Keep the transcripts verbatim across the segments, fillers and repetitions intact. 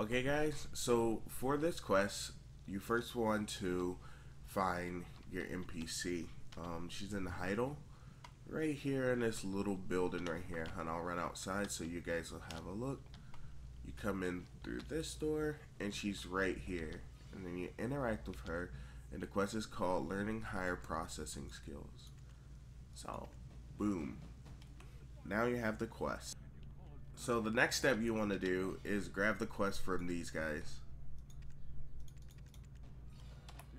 Okay guys, so for this quest, you first want to find your N P C. Um, she's in the Heidel, right here in this little building right here, and I'll run outside so you guys will have a look. You come in through this door, and she's right here, and then you interact with her, and the quest is called Learning Higher Processing Skills. So, boom. Now you have the quest. So the next step you want to do is grab the quest from these guys,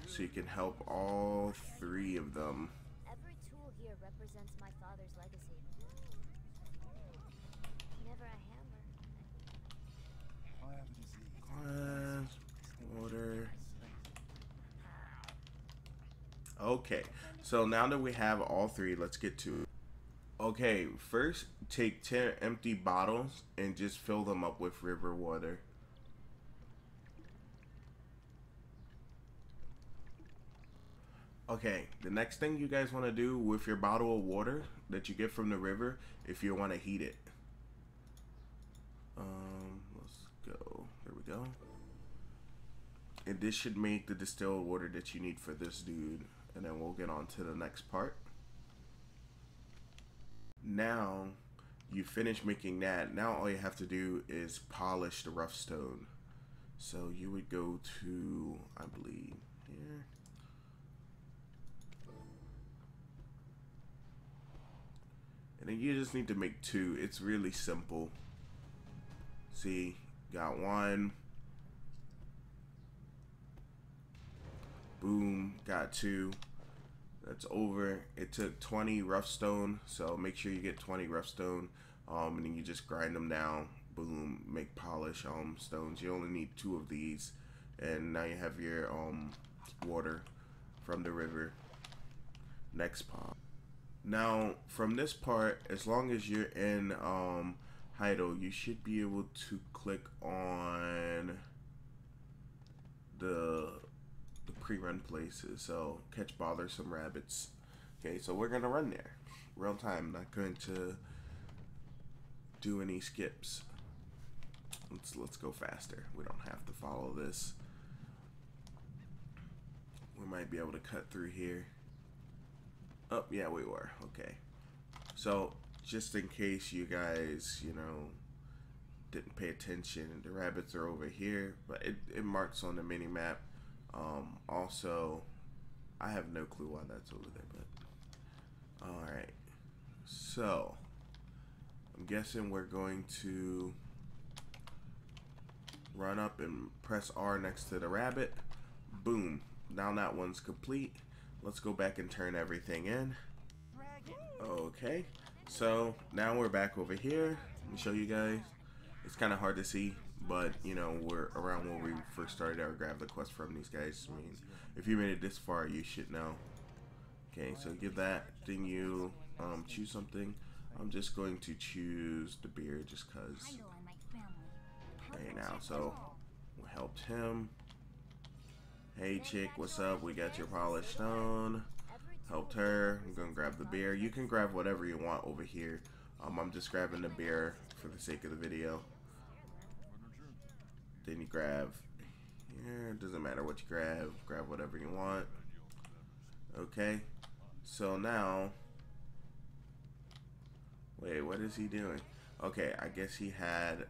so you can help all three of them. Every tool here represents my father's legacy. Never a hammer. Glass, water. Okay, so now that we have all three, let's get to it. Okay, first take ten empty bottles and just fill them up with river water. Okay, the next thing you guys want to do with your bottle of water that you get from the river, if you want to heat it. Um, let's go. There we go. And this should make the distilled water that you need for this dude. And then we'll get on to the next part. Now you finish making that. Now all you have to do is polish the rough stone. So you would go to, I believe, here. And then you just need to make two. It's really simple. See, got one. Boom, got two. That's over. It took twenty rough stone, so make sure you get twenty rough stone, um, and then you just grind them down. Boom, make polish um stones. You only need two of these, and now you have your um water from the river. Next part. Now from this part, as long as you're in um Heidel, you should be able to click on the pre-run places, so catch bothersome rabbits. Okay, so we're gonna run there real time, not going to do any skips. Let's let's go faster. We don't have to follow this. We might be able to cut through here. Oh yeah, we were. Okay, so just in case you guys, you know, didn't pay attention, the rabbits are over here, but it, it marks on the mini map. Um, also, I have no clue why that's over there, but alright, so I'm guessing we're going to run up and press R next to the rabbit. Boom, now that one's complete. Let's go back and turn everything in. Okay, so now we're back over here. Let me show you guys. It's kind of hard to see, but you know, we're around where we first started. I grabbed the quest from these guys. I mean, if you made it this far, you should know. Okay, so give that. Then you um, choose something. I'm just going to choose the beer just cause. Right now, so we helped him. Hey chick, what's up? We got your polished stone. Helped her. I'm gonna grab the beer. You can grab whatever you want over here. Um, I'm just grabbing the beer for the sake of the video. Then you grab here, it doesn't matter what you grab, grab whatever you want. Okay, so now, wait, what is he doing? Okay, I guess he had,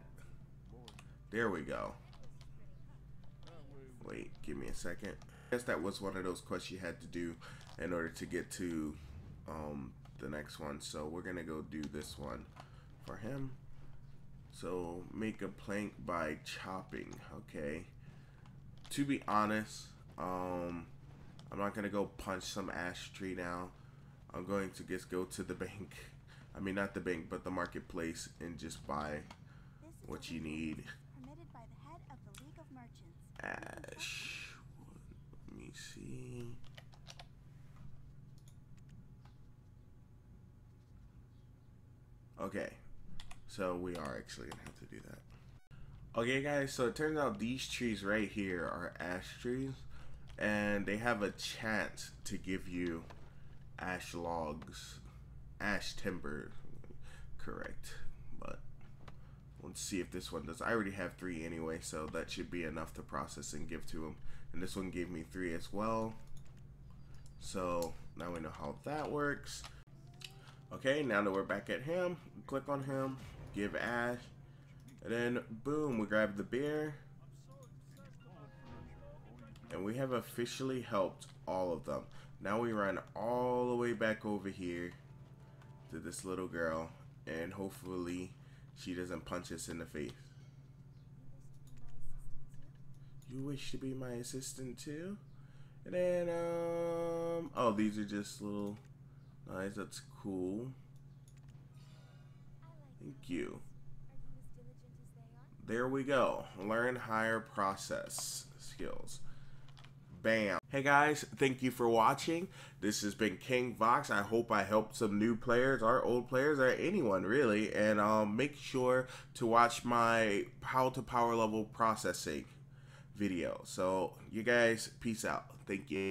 there we go. Wait, give me a second. I guess that was one of those quests you had to do in order to get to um, the next one. So we're gonna go do this one for him. So make a plank by chopping. Okay, to be honest, um I'm not gonna go punch some ash tree now. I'm going to just go to the bank, I mean not the bank but the marketplace, and just buy what you need. Ash, let me see. Okay, so we are actually gonna have to do that. Okay guys, so it turns out these trees right here are ash trees, and they have a chance to give you ash logs, ash timber, correct, but Let's see if this one does. I already have three anyway, so that should be enough to process and give to him. And this one gave me three as well. So now we know how that works. Okay, now that we're back at him, click on him, give Ash, and then boom, we grab the beer. And we have officially helped all of them. Now we run all the way back over here to this little girl, and hopefully she doesn't punch us in the face. You wish to be my assistant too? And then, um, oh, these are just little knives, that's cool. Thank you. There we go. Learn higher process skills. Bam. Hey guys, thank you for watching. This has been King Vox. I hope I helped some new players or old players or anyone really. And um, make sure to watch my how to power level processing video. So you guys, peace out. Thank you.